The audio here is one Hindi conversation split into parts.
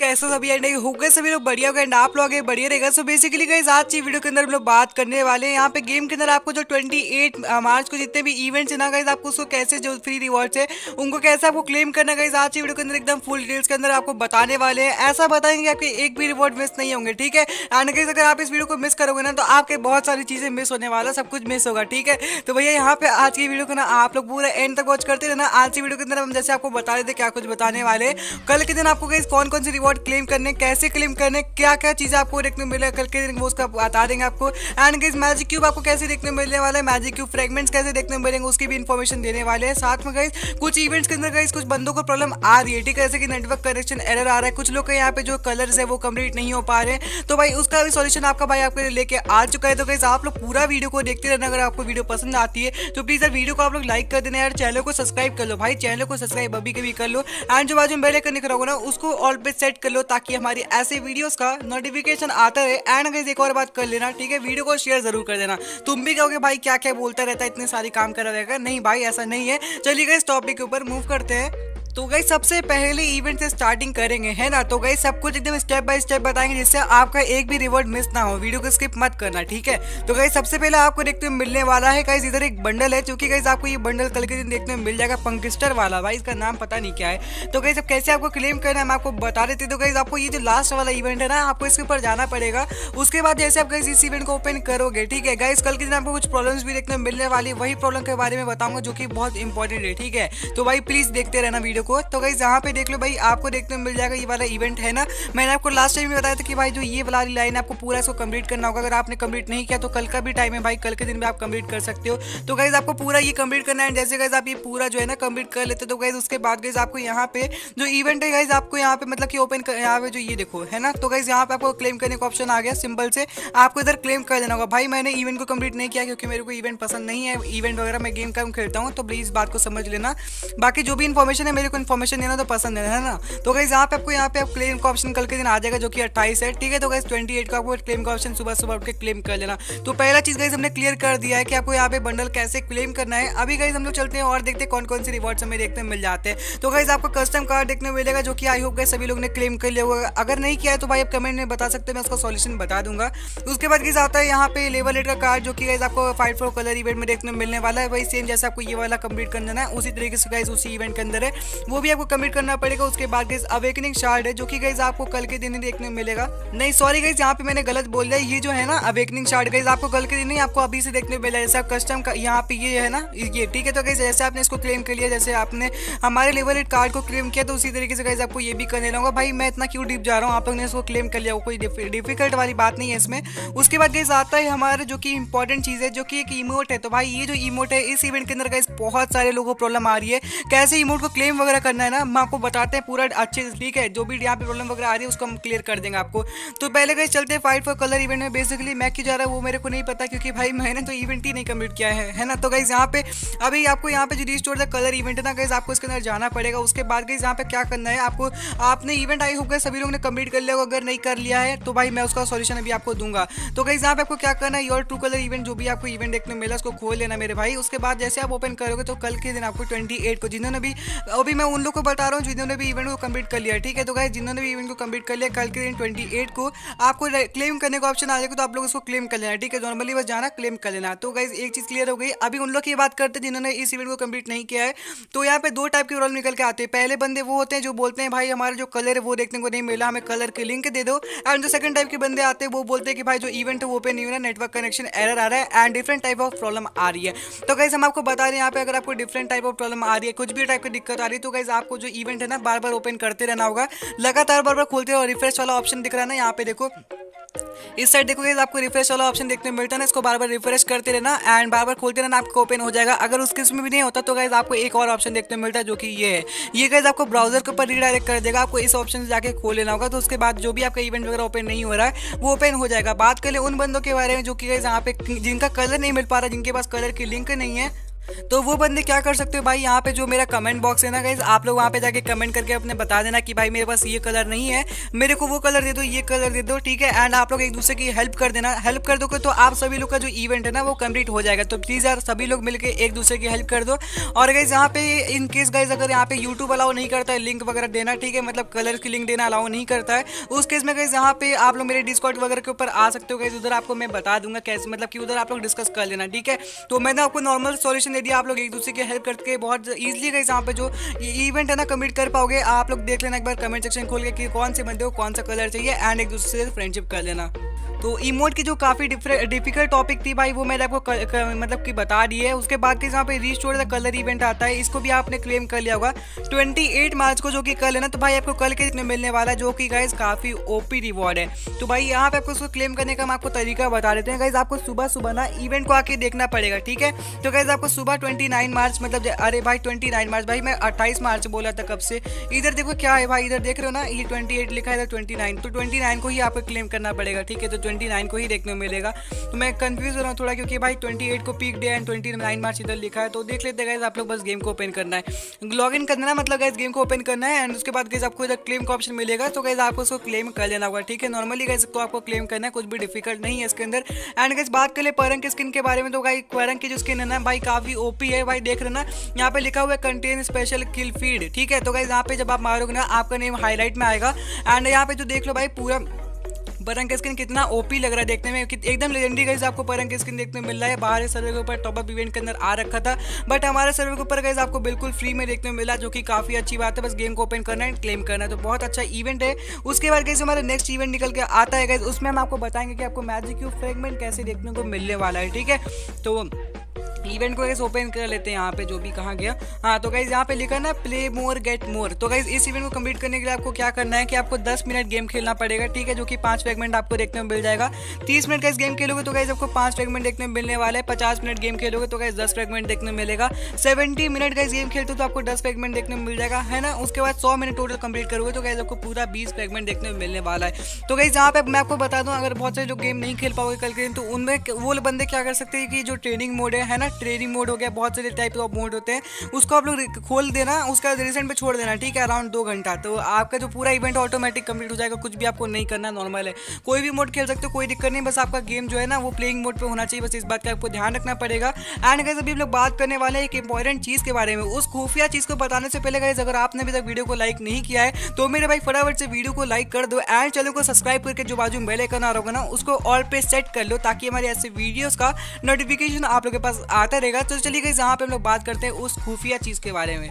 कैसे सभी एंड होगा सभी लोग बढ़िया होगा एंड आप लोग बढ़िया रहेगा। सो बेसिकली गाइस आज की वीडियो के अंदर हम लोग बात करने वाले हैं यहाँ पे गेम के अंदर आपको जो 28 मार्च को जितने भी इवेंट्स है ना गाइस आपको उसको कैसे जो फ्री रिवॉर्ड्स है उनको कैसे आपको क्लेम करना गाइस आज की वीडियो के अंदर एकदम फुल डिटेल्स के अंदर आपको बताने वाले हैं। ऐसा बताएंगे आपके एक भी रिवॉर्ड मिस नहीं होंगे, ठीक है। एंड गाइस अगर आप इस वीडियो को मिस करोगे ना तो आपके बहुत सारी चीज़ें मिस होने वाला, सब कुछ मिस होगा, ठीक है। तो भैया यहाँ पे आज की वीडियो को ना आप लोग पूरा एंड तक वॉच करते रहना। आज की वीडियो के अंदर हम जैसे आपको बता रहे थे क्या कुछ बताने वाले, कल के दिन आपको गाइस कौन कौन से रिवॉर्ड क्लेम करने, कैसे क्लेम करने, क्या क्या चीज़ें आपको देखने को मिले कल के दिन वो उसका बता देंगे आपको। एंड गाइस मैजिक क्यूब आपको कैसे देखने मिलने वाला है, मैजिक क्यूब फ्रेगमेंट्स कैसे देखने मिलेंगे उसकी भी इन्फॉर्मेशन देने वाले हैं। साथ में गाइस कुछ इवेंट्स के अंदर गाइस कुछ बंदों को प्रॉब्लम आ रही है, ठीक है, जैसे कि नेटवर्क कनेक्शन एरर आ रहा है, कुछ लोग के यहाँ पे जो कलर्स है वो कंप्लीट नहीं हो पा रहे हैं, तो भाई उसका भी सॉल्यूशन आपका भाई आपके लेके आ चुका है। तो गाइस आप लोग पूरा वीडियो को देखते रहना। अगर आपको वीडियो पसंद आती है तो प्लीज़ यार वीडियो को आप लोग लाइक कर देना यार, चैनल को सब्सक्राइब कर लो भाई, चैनल को सब्सक्राइब अभी कभी कर लो। एंड जो बाजू में बेल आइकन दिख रहा होगा ना उसको ऑल पे सेट कर लो ताकि हमारी ऐसे वीडियोस का नोटिफिकेशन आता रहे। एंड गाइस एक और बात कर लेना, ठीक है, वीडियो को शेयर जरूर कर देना। तुम भी कहोगे भाई क्या क्या बोलता रहता है, इतने सारे काम कर रहेगा, नहीं भाई ऐसा नहीं है। चलिए गाइस टॉपिक के ऊपर मूव करते हैं। तो गाइस सबसे पहले इवेंट से स्टार्टिंग करेंगे है ना, तो गाइस सब कुछ एकदम स्टेप बाय स्टेप बताएंगे जिससे आपका एक भी रिवॉर्ड मिस ना हो, वीडियो को स्किप मत करना, ठीक है। तो गाइस सबसे पहले आपको देखते हुए मिलने वाला है गाइस इधर एक बंडल है, क्योंकि गाइस आपको ये बंडल कल के दिन देखने में मिल जाएगा, पंकिस्टर वाला भाई इसका नाम पता नहीं क्या है। तो गाइस अब कैसे आपको क्लेम करना है हम आपको बता देते। तो गाइस आपको ये जो लास्ट वाला इवेंट है ना आपको इसके ऊपर जाना पड़ेगा, उसके बाद जैसे आप गाइस इस इवेंट को ओपन करोगे, ठीक है। गाइस कल के दिन आपको कुछ प्रॉब्लम्स भी देखने में मिलने वाली, वही प्रॉब्लम के बारे में बताऊंगा जो कि बहुत इंपॉर्टेंट है, ठीक है। तो भाई प्लीज देखते रहना वीडियो को। तो गाइस यहाँ पे देख लो भाई आपको देखने में मिल जाएगा ये वाला इवेंट है ना, मैंने आपको लास्ट टाइम भी बताया था कि भाई जो ये वाली लाइन आपको पूरा इसको कंप्लीट करना होगा। अगर आपने कंप्लीट नहीं किया तो कल का भी टाइम है भाई, कल के दिन में आप कंप्लीट कर सकते हो। तो गाइस आपको पूरा ये कंप्लीट करना है, जैसे गाइस आप ये पूरा जो है ना कंप्लीट कर लेते तो गाइस उसके बाद गाइस आपको यहाँ पे जो इवेंट है गाइस आपको यहाँ पे मतलब कि ओपन यहाँ पे जो ये देखो है ना, तो गाइस यहाँ पे आपको क्लेम करने का ऑप्शन आ गया, सिंपल से आपको इधर क्लेम कर देना होगा। भाई मैंने इवेंट को कंप्लीट नहीं किया क्योंकि मेरे को इवेंट पसंद नहीं है, इवेंट वगैरह मैं गेम कम खेलता हूँ, तो प्लीज बात को समझ लेना। बाकी जो भी इन्फॉर्मेशन है मेरे को इन्फॉर्मेशन देना तो पसंद है ना। तो गाइस यहाँ पे आपको यहाँ पे आप क्लेम का ऑप्शन कल के दिन आ जाएगा जो कि 28 है, ठीक है। तो गाइस 28 का आपको क्लेम का ऑप्शन सुबह सुबह उठ के क्लेम कर लेना। तो पहला चीज गाइस हमने क्लियर कर दिया है कि आपको यहाँ पे बंडल कैसे क्लेम करना है। अभी गाइस हम लोग चलते हैं और देखते हैं कौन कौन से रिवॉर्ड्स हमें देखने मिल जाते हैं। तो गाइस आपको कस्टम कार्ड देखने मिलेगा जो कि आई होप गाइस सभी लोग ने क्लेम कर लिया होगा, अगर नहीं किया है तो भाई आप कमेंट में बता सकते हैं, मैं उसका सॉल्यूशन बता दूंगा। उसके बाद गाइस आता है यहाँ पे लेवल 8 का कार्ड जो कि गाइस आपको 5-4 कलर इवेंट में देखने मिलने वाला है। वही सेम जैसे आपको ये वाला कंप्लीट करना है उसी तरीके से गाइस उसी इवेंट के अंदर है वो भी आपको कमिट करना पड़ेगा। उसके बाद गाइस अवेकनिंग शार्ड है जो कि गाइस आपको कल के दिन ही देखने मिलेगा। नहीं सॉरी गाइस यहाँ पे मैंने गलत बोल दिया, ये जो है ना अवेकनिंग शार्ड गाइस आपको कल के दिन नहीं आपको अभी से देखने मिला, जैसे आप कस्टम का यहाँ पे ये है ना ये, ठीक है। तो गाइस जैसे आपने इसको क्लेम कर लिया, जैसे आपने हमारे लेवल 8 कार्ड को क्लेम किया तो उसी तरीके से गाइस आपको ये भी करने लगा। भाई मैं इतना क्यों डीप जा रहा हूँ, आप लोग ने इसको क्लेम कर लिया, कोई डिफिकल्ट वाली बात नहीं है इसमें। उसके बाद गाइस आता है हमारा जो कि इंपॉर्टेंट चीज़ है जो कि एक इमोट है। तो भाई ये जो इमोट है इस इवेंट के अंदर गाइस बहुत सारे लोगों को प्रॉब्लम आ रही है, कैसे इमोट को क्लेम वगैरह करना है ना हम आपको बताते हैं पूरा अच्छे से, ठीक है। जो भी यहाँ पे प्रॉब्लम वगैरह आ रही है उसको हम क्लियर कर देंगे आपको। तो पहले गाइस चलते हैं 5-4 कलर इवेंट में। बेसिकली मैं क्यों जा रहा है वो मेरे को नहीं पता क्योंकि भाई मैंने तो इवेंट ही नहीं कंप्लीट किया है ना। तो गाइस यहाँ पे अभी आपको यहाँ पे जो रिस्टोर द कलर इवेंट है ना गाइस आपको इसके अंदर जाना पड़ेगा। उसके बाद गाइस यहाँ पे क्या करना है आपको, आपने इवेंट आई होगा सभी लोगों ने कंप्लीट कर लिया होगा, अगर नहीं कर लिया है तो भाई मैं उसका सॉल्यूशन अभी आपको दूंगा। तो गाइस यहाँ पे आपको क्या करना है, योर टू कलर इवेंट जो भी आपको इवेंट देखने मिला उसको खोल लेना मेरे भाई। उसके बाद जैसे आप ओपन करोगे तो कल के दिन आपको 28 को जिन्होंने भी, अभी मैं उन लोग को बता रहा हूँ जिन्होंने भी इवेंट को कंप्लीट कर लिया, ठीक है। तो गाइस जिन्होंने भी इवेंट को कंप्लीट कर लिया कल के दिन 28 को आपको क्लेम करने का ऑप्शन आ जाएगा, तो आप लोग उसको क्लेम कर लेना, ठीक है। नॉर्मली बस जाना क्लेम कर लेना। तो गाइस एक चीज़ क्लियर हो गई। अभी उन लोग की बात करते हैं जिन्होंने इस इवेंट को कंप्लीट नहीं किया है। तो यहाँ पे दो टाइप के प्रॉब्लम निकल के आते हैं। पहले बंदे वो होते हैं जो बोलते हैं भाई हमारा जो कलर है वो देखने को नहीं मिला, हमें कलर के लिंक दे दो। एंड जो सेकंड टाइप के बंदे आते हैं वो बोलते हैं कि भाई जो इवेंट है वो ओपन नहीं हो रहा, नेटवर्क कनेक्शन एरर आ रहा है and different type of problem आ रही है। तो गाइस हम आपको बता रहे हैं यहाँ पे अगर आपको डिफरेंट टाइप ऑफ प्रॉब्लम आ रही है, कुछ भी टाइप की दिक्कत आ रही है, तो गाइस आपको जो इवेंट है ना बार बार ओपन करते रहना होगा, लगातार बार बार खोलते रहो। रिफ्रेश वाला ऑप्शन दिख रहा है ना यहाँ पे देखो, इस साइड देखो गाइस आपको रिफ्रेश वाला ऑप्शन देखने मिलता है ना, इसको बार बार रिफ्रेश करते रहना एंड बार बार खोलते रहना, आपको ओपन हो जाएगा। अगर उसके इसमें भी नहीं होता तो गाइस आपको एक और ऑप्शन देखने मिलता है जो कि ये है, ये गाइस आपको ब्राउजर के ऊपर रीडायरेक्ट कर देगा, आपको इस ऑप्शन से जाके खोल लेना होगा। तो उसके बाद जो भी आपका इवेंट वगैरह ओपन नहीं हो रहा है वो ओपन हो जाएगा। बात कर ले उन बंदों के बारे में जो कि गाइस यहाँ पे जिनका कलर नहीं मिल पा रहा, जिनके पास कलर की लिंक नहीं है, तो वो बंदे क्या कर सकते हो भाई, यहाँ पे जो मेरा कमेंट बॉक्स है ना गाइस, आप लोग वहाँ पे जाके कमेंट करके अपने बता देना कि भाई मेरे पास ये कलर नहीं है, मेरे को वो कलर दे दो, ये कलर दे दो, ठीक है। एंड आप लोग एक दूसरे की हेल्प कर देना, हेल्प कर दोगे तो आप सभी लोग का जो इवेंट है ना वो कंप्लीट हो जाएगा। तो प्लीज़ यार सभी लोग मिलकर एक दूसरे की हेल्प कर दो। और गाइस यहाँ पे इन केस गाइस अगर यहाँ पे यूट्यूब अलाउ नहीं करता है लिंक वगैरह देना, ठीक है, मतलब कलर की लिंक देना अलाउ नहीं करता है, उस केस में गाइस यहाँ पे आप लोग मेरे डिस्कॉर्ड वगैरह के ऊपर आ सकते हो गाइस, उधर आपको मैं बता दूंगा कैसे, मतलब कि उधर आप लोग डिस्कस कर लेना, ठीक है। तो मैंने आपको नॉर्मल सॉल्यूशन दे दिया, आप लोग एक दूसरे की हेल्प करके बहुत ईजिली गाइस यहाँ पे जो इवेंट है ना कंप्लीट कर पाओगे। आप लोग देख लेना एक बार कमेंट सेक्शन खोल के कि कौन से बंदे हो, कौन सा कलर चाहिए, एंड एक दूसरे से फ्रेंडशिप कर लेना। तो इमोट की जो काफ़ी डिफिकल्ट टॉपिक थी भाई वो मैंने आपको मतलब कि बता दी है। उसके बाद के जहाँ पे रिस्टोर द कलर इवेंट आता है, इसको भी आपने क्लेम कर लिया होगा 28 मार्च को, जो कि कल है ना। तो भाई आपको कल के मिलने वाला जो कि गाइज काफ़ी ओपी रिवॉर्ड है। तो भाई यहाँ पे आपको उसको क्लेम करने का हम आपको तरीका बता देते हैं गाइज। आपको सुबह सुबह ना इवेंट को आके देखना पड़ेगा, ठीक है। तो गाइज आपको सुबह 29 मार्च, मतलब अरे भाई 29 मार्च, भाई मैं 28 मार्च बोला था कब से। इधर देखो क्या है भाई, इधर देख रहे हो ना, ये 28 लिखा है, इधर 29। तो 29 को ही आपको क्लेम करना पड़ेगा, ठीक है। तो 29 को ही देखने में मिलेगा। तो मैं कंफ्यूज हो रहा हूँ थोड़ा, क्योंकि भाई 28 को पीक डे एंड 29 मार्च इधर लिखा है। तो देख लेते गाइस, आप लोग बस गेम को ओपन करना है, लॉग इन करना है, मतलब गाइस गेम को ओपन करना है। एंड उसके बाद गाइस आपको इधर क्लेम का ऑप्शन मिलेगा, तो गाइस आपको उसको क्लेम कर लेना होगा, ठीक है। नॉर्मली गाइस को आपको क्लेम करना है, कुछ भी डिफिकल्ट नहीं है इसके अंदर। एंड गाइस बात कर ले परंग की स्किन के बारे में, तो गाइस परंग की जो स्किन है ना भाई काफ़ी ओपी है भाई। देख रहे ना यहाँ पे लिखा हुआ है कंटेन स्पेशल किल फीड, ठीक है। तो गाइस यहाँ पे जब आप मारोगे ना आपका नेम हाईलाइट में आएगा। एंड यहाँ पे जो देख लो भाई पूरा परंग का स्किन कितना ओपी लग रहा है देखने में, एकदम लेजेंडरी गाइस आपको परंग का स्किन देखने में मिल रहा है। बाहर सर्वे के ऊपर टॉपअप इवेंट के अंदर आ रखा था, बट हमारे सर्वे के ऊपर गाइस आपको बिल्कुल फ्री में देखने में मिला, जो कि काफ़ी अच्छी बात है। बस गेम को ओपन करना है, क्लेम करना है, तो बहुत अच्छा इवेंट है। उसके बाद गाइस हमारा नेक्स्ट इवेंट निकल के आता है गाइस, उसमें हम आपको बताएंगे कि आपको मैजिक क्यूब फ्रेगमेंट कैसे देखने को मिलने वाला है, ठीक है। तो इवेंट को गाइस ओपन कर लेते हैं, यहाँ पे जो भी कहा गया। हाँ, तो गाइस यहाँ पे लिखा ना प्ले मोर गेट मोर। तो गाइस इस इवेंट को कंप्लीट करने के लिए आपको क्या करना है कि आपको 10 मिनट गेम खेलना पड़ेगा, ठीक है, जो कि 5 फ्रेगमेंट आपको देखने में मिल जाएगा। 30 मिनट गाइस गेम खेलोगे तो गाइस आपको 5 फ्रेगमेंट देखने में मिलने वाला है। 50 मिनट गेम खेलोगे तो गाइस 10 फ्रेगमेंट देखने में मिलेगा। 70 मिनट गाइस गेम खेलते हो तो आपको 10 फ्रेगमेंट देखने में मिल जाएगा, है ना। उसके बाद 100 मिनट टोटल कंप्लीट करोगे तो गाइस आपको पूरा 20 फ्रेगमेंट देखने में मिलने वाला है। तो गाइस यहाँ पे मैं आपको बता दूँ, अगर बहुत सारे लोग गेम नहीं खेल पाओगे कल के दिन, तो उनमें वो बंदे क्या कर सकते हैं कि जो ट्रेनिंग मोड है ना, ट्रेनिंग मोड हो गया, बहुत सारे टाइप ऑफ मोड होते हैं, उसको आप लोग खोल देना, उसका रिसेंट पे छोड़ देना, ठीक है, अराउंड 2 घंटा। तो आपका जो पूरा इवेंट ऑटोमेटिक कंप्लीट हो जाएगा, कुछ भी आपको नहीं करना, नॉर्मल है, कोई भी मोड खेल सकते हो, कोई दिक्कत नहीं। बस आपका गेम जो है ना वो प्लेइंग मोड पे होना चाहिए, बस इस बात का आपको ध्यान रखना पड़ेगा। एंड गाइस अभी हम लोग बात करने वाले हैं एक इंपॉर्टेंट चीज़ के बारे में। उस खुफिया चीज़ को बताने से पहले गाइस अगर आपने अभी तक वीडियो को लाइक नहीं किया है तो मेरे भाई फटाफट से वीडियो को लाइक कर दो, एंड चैनल को सब्सक्राइब करके जो बाजू में बेल आइकन आ रहा होगा ना उसको ऑल पे सेट कर लो, ताकि हमारे ऐसे वीडियोज़ का नोटिफिकेशन आप लोगों के पास आता रहेगा। तो चलिए गाइस यहाँ पे हम लोग बात करते हैं उस खुफिया चीज़ के बारे में।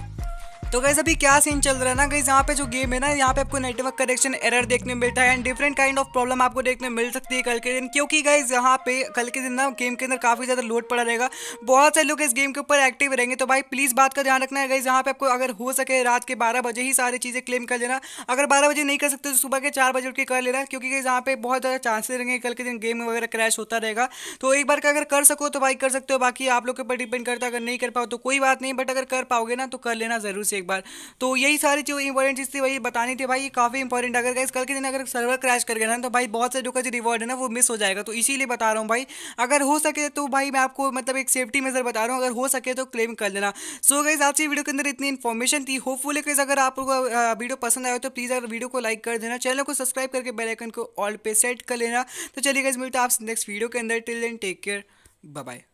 तो गाइस अभी क्या सीन चल रहा है ना गाइस, यहाँ पे जो गेम है ना यहाँ पे आपको नेटवर्क कनेक्शन एरर देखने में मिलता है, and different kind of problem आपको देखने मिल सकती है कल के दिन, क्योंकि गाइस यहाँ पे कल के दिन ना गेम के अंदर काफ़ी ज़्यादा लोड पड़ा रहेगा, बहुत सारे लोग इस गेम के ऊपर एक्टिव रहेंगे। तो भाई प्लीज़ बात का ध्यान रखना है गाइस, यहाँ पे आपको अगर हो सके रात के 12 बजे ही सारी चीज़ें क्लेम कर लेना। अगर 12 बजे नहीं कर सकते तो सुबह के 4 बजे उठ के कर लेना, क्योंकि गाइस यहाँ पे बहुत ज़्यादा चांसेस रहेंगे कल के दिन गेम वगैरह क्रैश होता रहेगा। तो एक बार अगर कर सको तो भाई कर सकते हो, बाकी आप लोग के ऊपर डिपेंड करता है। अगर नहीं कर पाओ तो कोई बात नहीं, बट अगर कर पाओगे ना तो कर लेना ज़रूर से एक बार। तो यही सारी चीज़ इंपॉर्टेंट चीज़ थी, वही बतानी थी भाई, काफ़ी इंपॉर्टेंट। अगर गाइस कल के दिन अगर सर्वर क्रैश कर गया ना तो भाई बहुत सारे जो रिवॉर्ड है ना वो मिस हो जाएगा। तो इसीलिए बता रहा हूँ भाई, अगर हो सके तो भाई मैं आपको मतलब एक सेफ्टी मेजर बता रहा हूँ, अगर हो सके तो क्लेम कर लेना। सो गाइस आज की वीडियो के अंदर इतनी इन्फॉर्मेशन थी, होपफुली गाइस अगर आप लोगों को वीडियो पसंद आया तो प्लीज़ अगर वीडियो को लाइक कर देना, चैनल को सब्सक्राइब करके बेल आइकन को ऑल पे सेट कर लेना। तो चलिए गाइस मिलते हैं आपसे नेक्स्ट वीडियो के अंदर, till then take care, bye bye.